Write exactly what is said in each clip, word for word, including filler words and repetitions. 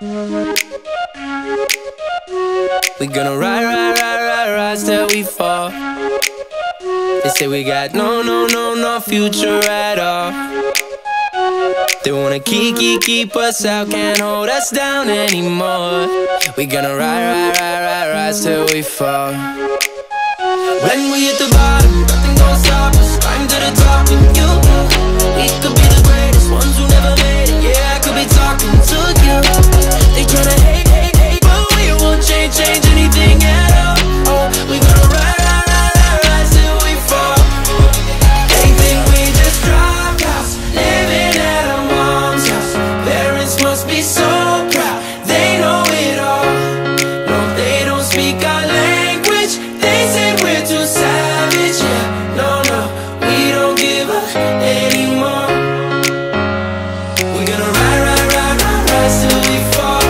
We gonna ride, ride, ride, ride, ride till we fall. They say we got no, no, no, no future at all. They wanna keep, keep, keep us out, can't hold us down anymore. We gonna ride, ride, ride, ride, ride till we fall. When we hit the bottom, nothing gon' stop us. Climb to the top with you. We could be the greatest ones who never made it. Yeah, I could be talking to you. They tryna hate, hate, hate, but we won't change, change anything at all. Oh, we gonna ride, ride, ride, ride, ride till we fall. They think we just dropped out, living at our mom's house. Parents must be so proud, they know it all. No, they don't speak our language, they say we're too savage. Yeah, no, no, we don't give up anymore. We're gonna ride, ride, ride, ride, ride till we fall.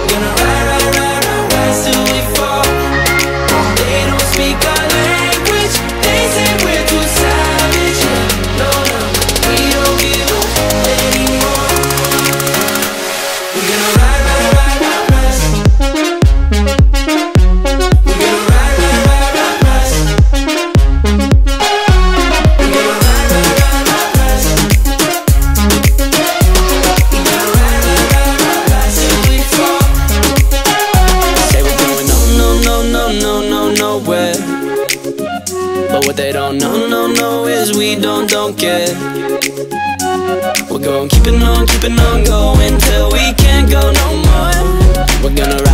We're gonna ride, ride, ride, ride, ride till we fall. They don't speak our language, they say we're too savage. Yeah, no, no, we don't give up anymore. We're gonna ride, ride, ride, ride, ride. We're gonna ride, ride, ride, ride, ride. We're gonna ride, ride, ride, ride, ride. We're gonna ride, ride, ride, ride, ride till we fall. They were going no, no, no, no, no, no, nowhere. But what they don't know, no, no, is we don't, don't care. We're going keeping on, keeping on going till we can't go no more. We're gonna ride.